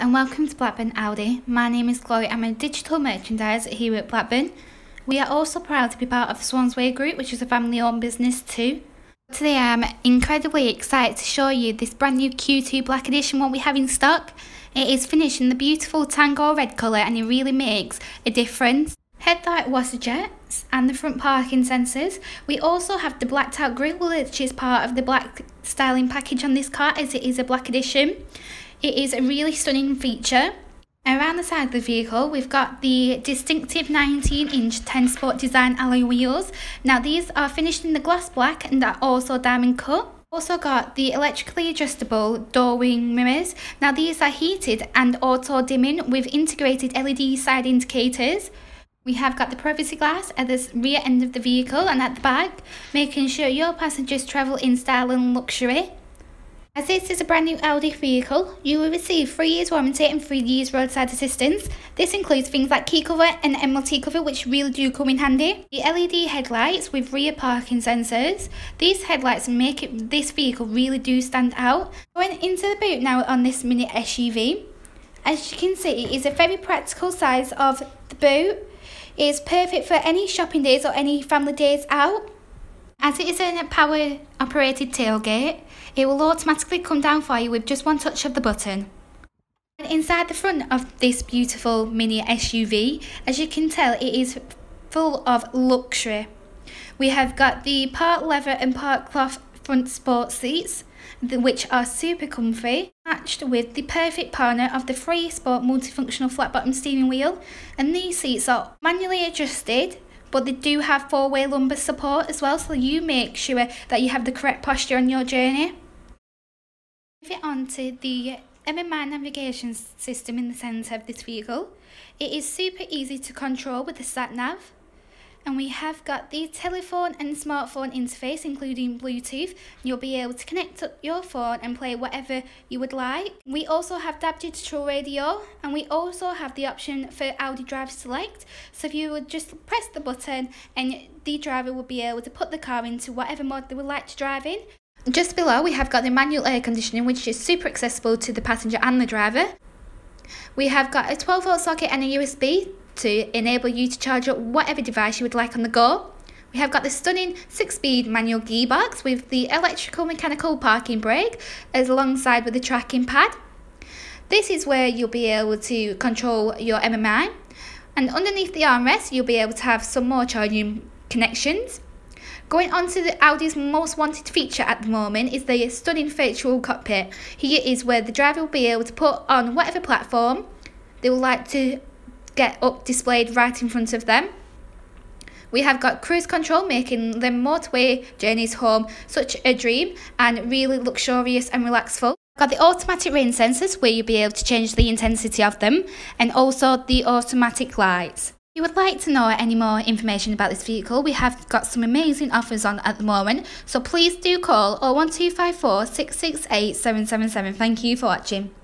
and welcome to Blackburn Audi. My name is Chloe. I'm a digital merchandiser here at Blackburn. We are also proud to be part of the Swansway Group, which is a family-owned business too. Today I'm incredibly excited to show you this brand new Q2 Black Edition what we have in stock. It is finished in the beautiful Tango Red colour and it really makes a difference. Headlight washer jets and the front parking sensors. We also have the blacked out grille, which is part of the black styling package on this car as it is a black edition. It is a really stunning feature. Around the side of the vehicle we've got the distinctive 19-inch 10 Sport Design alloy wheels. Now these are finished in the gloss black and are also diamond cut. Also got the electrically adjustable door wing mirrors. Now these are heated and auto dimming with integrated LED side indicators. We have got the privacy glass at the rear end of the vehicle and at the back, making sure your passengers travel in style and luxury. As this is a brand new Audi vehicle, you will receive 3 years warranty and 3 years roadside assistance. This includes things like key cover and MLT cover, which really do come in handy. The LED headlights with rear parking sensors. These headlights make this vehicle really do stand out. Going into the boot now on this mini SUV. As you can see, it is a very practical size of the boot. It's perfect for any shopping days or any family days out. As it is a power operated tailgate, it will automatically come down for you with just one touch of the button. And inside the front of this beautiful mini SUV, as you can tell, it is full of luxury. We have got the part leather and part cloth front sport seats, which are super comfy, matched with the perfect partner of the 3-sport multifunctional flat bottom steering wheel. And these seats are manually adjusted, but they do have 4-way lumbar support as well, so you make sure that you have the correct posture on your journey. Moving on to the MMI navigation system in the centre of this vehicle. It is super easy to control with the sat nav. And we have got the telephone and smartphone interface, including Bluetooth. You'll be able to connect up your phone and play whatever you would like. We also have DAB digital radio, and we also have the option for Audi drive select. So if you would just press the button and the driver will be able to put the car into whatever mode they would like to drive in. Just below we have got the manual air conditioning, which is super accessible to the passenger and the driver. We have got a 12-volt socket and a USB to enable you to charge up whatever device you would like on the go. We have got the stunning 6-speed manual gearbox with the electrical mechanical parking brake alongside with the tracking pad. This is where you'll be able to control your MMI, and underneath the armrest you'll be able to have some more charging connections. Going on to the Audi's most wanted feature at the moment is the stunning virtual cockpit. Here is where the driver will be able to put on whatever platform they would like to get up displayed right in front of them. We have got cruise control, making the motorway journeys home such a dream and really luxurious and relaxful. Got the automatic rain sensors where you'll be able to change the intensity of them, and also the automatic lights. If you would like to know any more information about this vehicle, we have got some amazing offers on at the moment, so please do call 01254 668 777. Thank you for watching.